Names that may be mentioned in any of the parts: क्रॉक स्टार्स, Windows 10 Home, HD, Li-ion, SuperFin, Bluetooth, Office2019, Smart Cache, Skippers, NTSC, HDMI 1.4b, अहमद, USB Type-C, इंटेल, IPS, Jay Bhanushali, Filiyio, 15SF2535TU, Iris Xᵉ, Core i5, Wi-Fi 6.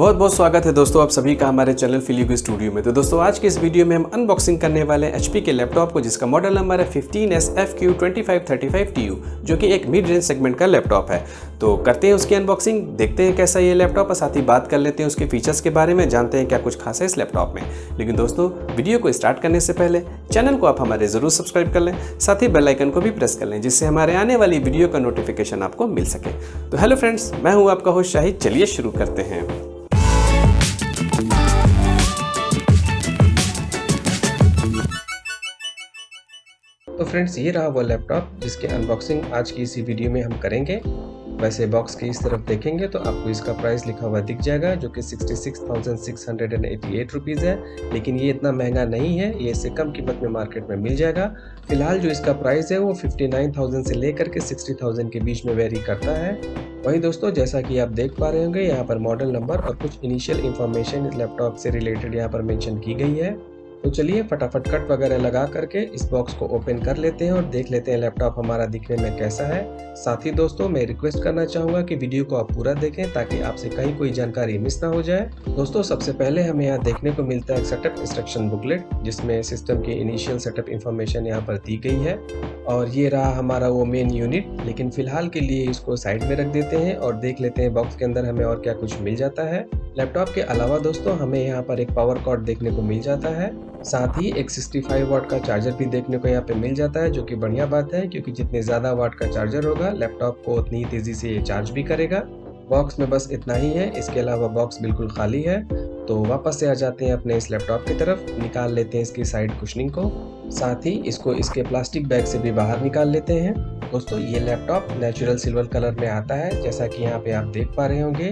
बहुत बहुत स्वागत है दोस्तों आप सभी का हमारे चैनल फिलियो स्टूडियो में। तो दोस्तों आज के इस वीडियो में हम अनबॉक्सिंग करने वाले हैं HP के लैपटॉप को जिसका मॉडल नंबर है 15SF2535TU जो कि एक मिड रेंज सेगमेंट का लैपटॉप है। तो करते हैं उसकी अनबॉक्सिंग, देखते हैं कैसा ये लैपटॉप और साथ ही बात कर लेते हैं उसके फीचर्स के बारे में, जानते हैं क्या कुछ खास है इस लैपटॉप में। लेकिन दोस्तों वीडियो को स्टार्ट करने से पहले चैनल को आप हमारे ज़रूर सब्सक्राइब कर लें, साथ ही बेल आइकन को भी प्रेस कर लें जिससे हमारे आने वाली वीडियो का नोटिफिकेशन आपको मिल सके। तो हेलो फ्रेंड्स, मैं हूँ आपका होस्ट शाहिद, चलिए शुरू करते हैं। तो फ्रेंड्स ये रहा वो लैपटॉप जिसकी अनबॉक्सिंग आज की इसी वीडियो में हम करेंगे। वैसे बॉक्स के इस तरफ देखेंगे तो आपको इसका प्राइस लिखा हुआ दिख जाएगा जो कि 66,688 रुपीज़ है, लेकिन ये इतना महंगा नहीं है, ये इससे कम कीमत में मार्केट में मिल जाएगा। फिलहाल जो इसका प्राइस है वो 59,000 से लेकर के 60,000 के बीच में वेरी करता है। वहीं दोस्तों जैसा कि आप देख पा रहे होंगे यहाँ पर मॉडल नंबर और कुछ इनिशियल इन्फॉर्मेशन इस लैपटॉप से रिलेटेड यहाँ पर मेंशन की गई है। तो चलिए फटाफट कट वगैरह लगा करके इस बॉक्स को ओपन कर लेते हैं और देख लेते हैं लैपटॉप हमारा दिखने में कैसा है। साथ ही दोस्तों मैं रिक्वेस्ट करना चाहूँगा कि वीडियो को आप पूरा देखें ताकि आपसे कहीं कोई जानकारी मिस ना हो जाए। दोस्तों सबसे पहले हमें यहाँ देखने को मिलता है सेटअप इंस्ट्रक्शन बुकलेट जिसमें सिस्टम की इनिशियल सेटअप इन्फॉर्मेशन यहाँ पर दी गई है। और ये रहा हमारा वो मेन यूनिट, लेकिन फिलहाल के लिए इसको साइड में रख देते हैं और देख लेते हैं बॉक्स के अंदर हमें और क्या कुछ मिल जाता है। लैपटॉप के अलावा दोस्तों हमें यहाँ पर एक पावर कॉर्ड देखने को मिल जाता है, साथ ही एक 65 वाट का चार्जर भी देखने को यहाँ पे मिल जाता है जो कि बढ़िया बात है क्योंकि जितने ज़्यादा वाट का चार्जर होगा लैपटॉप को उतनी ही तेज़ी से ये चार्ज भी करेगा। बॉक्स में बस इतना ही है, इसके अलावा बॉक्स बिल्कुल खाली है। तो वापस से आ जाते हैं अपने इस लैपटॉप की तरफ, निकाल लेते हैं इसकी साइड कुशनिंग को, साथ ही इसको इसके प्लास्टिक बैग से भी बाहर निकाल लेते हैं। दोस्तों ये लैपटॉप नेचुरल सिल्वर कलर में आता है जैसा कि यहाँ पे आप देख पा रहे होंगे,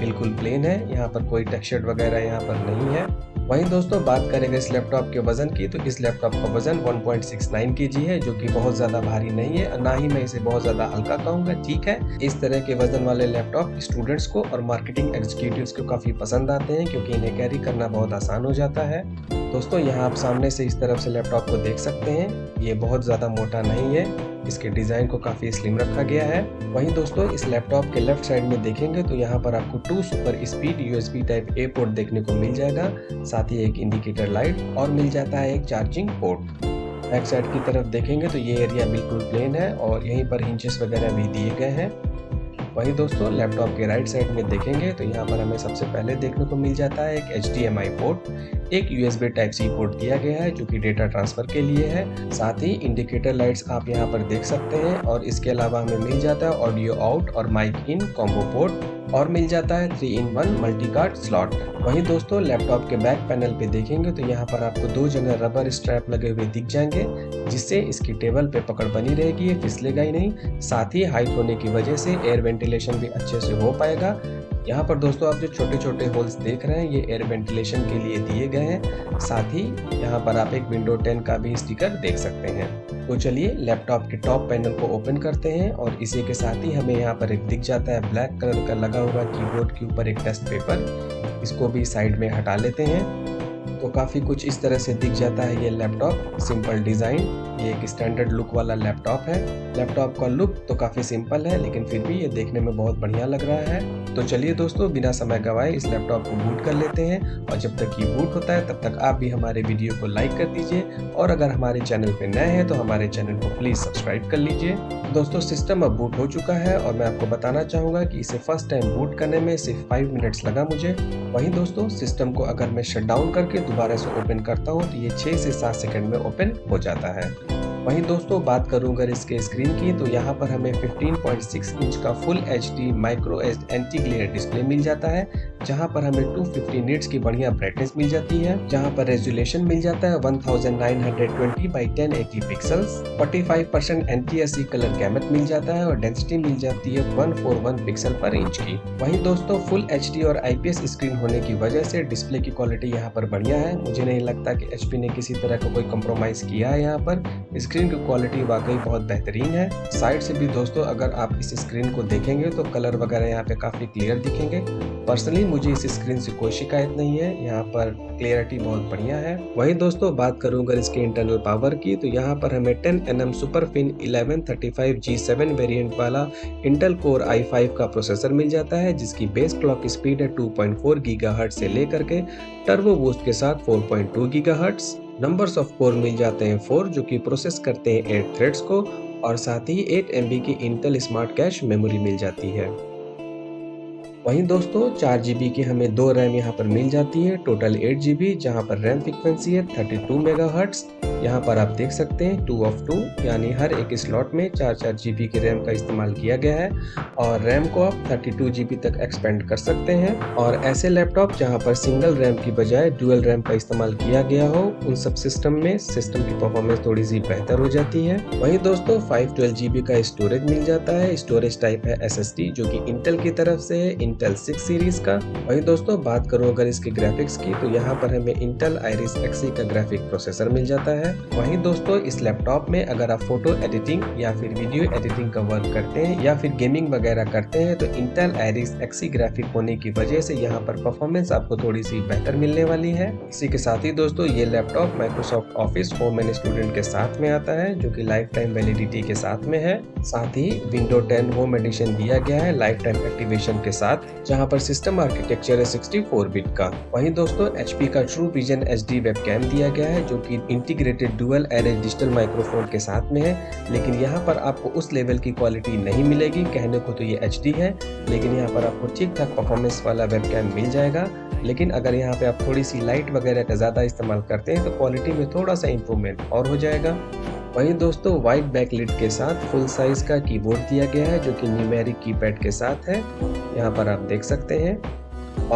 बिल्कुल प्लेन है, यहाँ पर कोई टेक्सचर वगैरह यहाँ पर नहीं है। वहीं दोस्तों बात करेंगे इस लैपटॉप के वजन की, तो इस लैपटॉप का वजन 1.69 kg है जो कि बहुत ज़्यादा भारी नहीं है, ना ही मैं इसे बहुत ज़्यादा हल्का कहूँगा, ठीक है। इस तरह के वजन वाले लैपटॉप स्टूडेंट्स को और मार्केटिंग एग्जीक्यूटिव्स को काफ़ी पसंद आते हैं क्योंकि इन्हें कैरी करना बहुत आसान हो जाता है। दोस्तों यहाँ आप सामने से इस तरफ से लैपटॉप को देख सकते हैं, ये बहुत ज़्यादा मोटा नहीं है, इसके डिज़ाइन को काफ़ी स्लिम रखा गया है। वहीं दोस्तों इस लैपटॉप के लेफ्ट साइड में देखेंगे तो यहाँ पर आपको 2 super speed USB Type-A port देखने को मिल जाएगा, साथ ही एक इंडिकेटर लाइट और मिल जाता है एक चार्जिंग पोर्ट। बैक साइड की तरफ देखेंगे तो ये एरिया बिल्कुल प्लेन है और यहीं पर हिंजेस वगैरह भी दिए गए हैं। वहीं दोस्तों लैपटॉप के राइट साइड में देखेंगे तो यहाँ पर हमें सबसे पहले देखने को मिल जाता है एक HDMI पोर्ट, एक USB Type-C पोर्ट दिया गया है जो कि डेटा ट्रांसफ़र के लिए है, साथ ही इंडिकेटर लाइट्स आप यहाँ पर देख सकते हैं। और इसके अलावा हमें मिल जाता है ऑडियो आउट और माइक इन कॉम्बो पोर्ट और मिल जाता है 3-in-1 मल्टी कार्ड स्लॉट। वहीं दोस्तों लैपटॉप के बैक पैनल पे देखेंगे तो यहाँ पर आपको 2 जगह रबर स्ट्रैप लगे हुए दिख जाएंगे जिससे इसकी टेबल पे पकड़ बनी रहेगी, ये फिसलेगा ही नहीं। साथ ही हाइट होने की वजह से एयर वेंटिलेशन भी अच्छे से हो पाएगा। यहाँ पर दोस्तों आप जो छोटे छोटे होल्स देख रहे हैं ये एयर वेंटिलेशन के लिए दिए गए हैं, साथ ही यहाँ पर आप एक विंडो 10 का भी स्टिकर देख सकते हैं। तो चलिए लैपटॉप के टॉप पैनल को ओपन करते हैं और इसी के साथ ही हमें यहाँ पर एक दिख जाता है ब्लैक कलर का लगा हुआ कीबोर्ड के ऊपर एक टेस्ट पेपर, इसको भी साइड में हटा लेते हैं। तो काफ़ी कुछ इस तरह से दिख जाता है ये लैपटॉप, सिंपल डिज़ाइन, ये एक स्टैंडर्ड लुक वाला लैपटॉप है। लैपटॉप का लुक तो काफ़ी सिंपल है लेकिन फिर भी ये देखने में बहुत बढ़िया लग रहा है। तो चलिए दोस्तों बिना समय गंवाए इस लैपटॉप को बूट कर लेते हैं और जब तक ये बूट होता है तब तक आप भी हमारे वीडियो को लाइक कर दीजिए और अगर हमारे चैनल पर नए हैं तो हमारे चैनल को प्लीज़ सब्सक्राइब कर लीजिए। दोस्तों सिस्टम अब बूट हो चुका है और मैं आपको बताना चाहूँगा कि इसे फर्स्ट टाइम बूट करने में सिर्फ 5 मिनट्स लगा मुझे। वहीं दोस्तों सिस्टम को अगर मैं शट डाउन करके दोबारा से ओपन करता हूँ तो ये 6 से 7 सेकंड में ओपन हो जाता है। वहीं दोस्तों बात करूँ अगर इसके स्क्रीन की तो यहाँ पर हमें 15.6 इंच का full HD micro edge anti glare display मिल जाता है जहाँ पर हमें 250 निट्स की बढ़िया ब्राइटनेस मिल जाती है, जहाँ पर रेजोल्यूशन मिल जाता है 1920 by 1080 pixels, 45% NTSC colour gamut मिल जाता है और डेंसिटी मिल जाती है 141 पिक्सल पर इंच की। वहीं दोस्तों फुल HD और IPS स्क्रीन होने की वजह से डिस्प्ले की क्वालिटी यहाँ पर बढ़िया है, मुझे नहीं लगता कि HP ने किसी तरह का कोई कम्प्रोमाइज़ किया है यहाँ पर। स्क्रीन की क्वालिटी वाकई बहुत बेहतरीन है। साइड से भी दोस्तों अगर आप इस स्क्रीन को देखेंगे तो कलर वगैरह यहाँ पे काफ़ी क्लियर दिखेंगे। पर्सनली मुझे इस स्क्रीन से कोई शिकायत नहीं है, यहाँ पर क्लियरिटी बहुत बढ़िया है। वहीं दोस्तों बात करूँ अगर इसके इंटरनल पावर की तो यहाँ पर हमें 10nm सुपरफिन 1135G7 वेरिएंट वाला इंटेल कोर i5 का प्रोसेसर मिल जाता है, जिसकी बेस क्लॉक स्पीड है 2.4 गीगाहर्ट्ज़ से लेकर के टर्बो बूस्ट के साथ 4.2 गीगाहर्ट्ज़। नंबर्स ऑफ कोर मिल जाते हैं 4, जो कि प्रोसेस करते हैं 8 थ्रेड्स को, और साथ ही 8 MB की इंटेल स्मार्ट कैश मेमोरी मिल जाती है। वहीं दोस्तों 4 GB की हमें 2 RAM यहाँ पर मिल जाती है, टोटल 8 GB, जहाँ पर रैम फ्रिक्वेंसी है 32 MHz। यहाँ पर आप देख सकते हैं 2 ऑफ 2 यानी हर एक स्लॉट में 4 GB के रैम का इस्तेमाल किया गया है, और रैम को आप 32 GB तक एक्सपेंड कर सकते हैं। और ऐसे लैपटॉप जहाँ पर सिंगल रैम की बजाय डुअल रैम का इस्तेमाल किया गया हो, उन सब सिस्टम की परफॉर्मेंस थोड़ी सी बेहतर हो जाती है। वहीं दोस्तों 512 GB का स्टोरेज मिल जाता है, स्टोरेज टाइप है SSD, जो की इंटेल की तरफ से है इंटेल 6 सीरीज का। वहीं दोस्तों बात करूं अगर इसके ग्राफिक्स की तो यहाँ पर हमें इंटेल आइरिस एक्सी का ग्राफिक प्रोसेसर मिल जाता है। वहीं दोस्तों इस लैपटॉप में अगर आप फोटो एडिटिंग या फिर वीडियो एडिटिंग का वर्क करते हैं या फिर गेमिंग वगैरह करते हैं तो इंटेल आइरिस एक्सी ग्राफिक होने की वजह से यहाँ पर परफॉर्मेंस आपको थोड़ी सी बेहतर मिलने वाली है। इसी के साथ ही दोस्तों ये laptop Microsoft Office home and student के साथ में आता है, जो की लाइफ टाइम वैलिडिटी के साथ में है। साथ ही विंडोज 10 होम एडिशन दिया गया है लाइफ टाइम एक्टिवेशन के साथ, जहां पर सिस्टम आर्किटेक्चर है 64 बिट का। वहीं दोस्तों HP का ट्रू विजन HD वेबकैम दिया गया है, जो कि integrated dual array digital microphone के साथ में है, लेकिन यहां पर आपको उस लेवल की क्वालिटी नहीं मिलेगी। कहने को तो ये HD है, लेकिन यहां पर आपको ठीक ठाक परफॉर्मेंस वाला वेबकैम मिल जाएगा, लेकिन अगर यहाँ पे आप थोड़ी सी लाइट वगैरह का ज़्यादा इस्तेमाल करते हैं तो क्वालिटी में थोड़ा सा इम्प्रूवमेंट और हो जाएगा। वहीं दोस्तों वाइट बैकलिट के साथ फुल साइज का कीबोर्ड दिया गया है, जो कि न्यूमेरिक कीपैड के साथ है, यहाँ पर आप देख सकते हैं।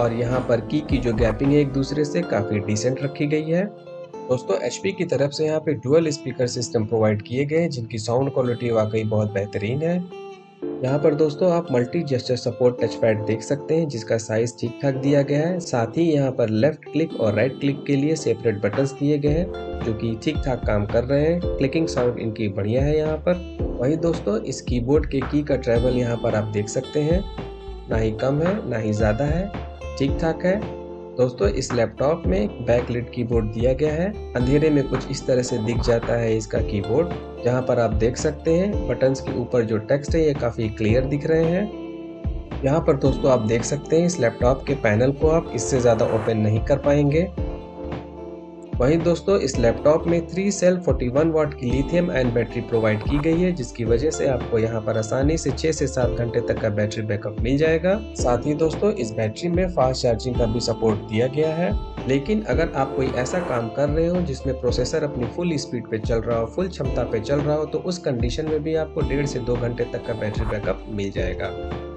और यहाँ पर की जो गैपिंग है एक दूसरे से काफ़ी डिसेंट रखी गई है। दोस्तों HP की तरफ से यहाँ पे डुअल स्पीकर सिस्टम प्रोवाइड किए गए, जिनकी साउंड क्वालिटी वाकई बहुत बेहतरीन है। यहाँ पर दोस्तों आप मल्टी जेस्चर सपोर्ट टचपैड देख सकते हैं, जिसका साइज ठीक ठाक दिया गया है। साथ ही यहाँ पर लेफ्ट क्लिक और राइट क्लिक के लिए सेपरेट बटन्स दिए गए हैं, जो कि ठीक ठाक काम कर रहे हैं। क्लिकिंग साउंड इनकी बढ़िया है यहाँ पर। वहीं दोस्तों इस कीबोर्ड के की का ट्रैवल यहाँ पर आप देख सकते हैं, ना ही कम है ना ही ज़्यादा है, ठीक ठाक है। दोस्तों इस लैपटॉप में बैकलिट कीबोर्ड दिया गया है, अंधेरे में कुछ इस तरह से दिख जाता है इसका कीबोर्ड, जहां पर आप देख सकते हैं बटन्स के ऊपर जो टेक्स्ट है ये काफ़ी क्लियर दिख रहे हैं। यहां पर दोस्तों आप देख सकते हैं इस लैपटॉप के पैनल को आप इससे ज़्यादा ओपन नहीं कर पाएंगे। वहीं दोस्तों इस लैपटॉप में 3 सेल 41 वाट की लिथियम आयन बैटरी प्रोवाइड की गई है, जिसकी वजह से आपको यहां पर आसानी से 6 से 7 घंटे तक का बैटरी बैकअप मिल जाएगा। साथ ही दोस्तों इस बैटरी में फास्ट चार्जिंग का भी सपोर्ट दिया गया है, लेकिन अगर आप कोई ऐसा काम कर रहे हो जिसमें प्रोसेसर अपनी फुल स्पीड पे चल रहा हो, फुल क्षमता पे चल रहा हो, तो उस कंडीशन में भी आपको 1.5 से 2 घंटे तक का बैटरी बैकअप मिल जाएगा।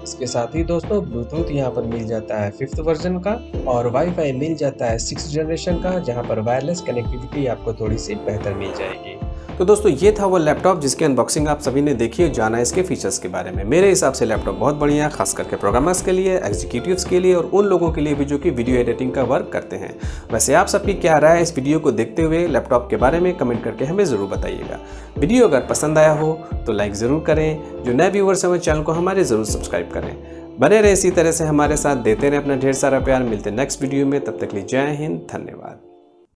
इसके साथ ही दोस्तों ब्लूटूथ यहाँ पर मिल जाता है 5th वर्जन का, और वाईफाई मिल जाता है 6th जनरेशन का, जहाँ पर वायरलेस कनेक्टिविटी आपको थोड़ी सी बेहतर मिल जाएगी। तो दोस्तों ये था वो लैपटॉप जिसकी अनबॉक्सिंग आप सभी ने देखी और जाना इसके फीचर्स के बारे में। मेरे हिसाब से लैपटॉप बहुत बढ़िया है, खास करके प्रोग्रामर्स के लिए, एग्जीक्यूटिव्स के लिए और उन लोगों के लिए भी जो कि वीडियो एडिटिंग का वर्क करते हैं। वैसे आप सबकी क्या राय है इस वीडियो को देखते हुए लैपटॉप के बारे में, कमेंट करके हमें ज़रूर बताइएगा। वीडियो अगर पसंद आया हो तो लाइक ज़रूर करें, जो नए व्यूवर्स हैं वो चैनल को हमारे ज़रूर सब्सक्राइब करें। बने रहे इसी तरह से हमारे साथ, देते रहें अपना ढेर सारा प्यार। मिलते नेक्स्ट वीडियो में, तब तक के लिए जय हिंद, धन्यवाद।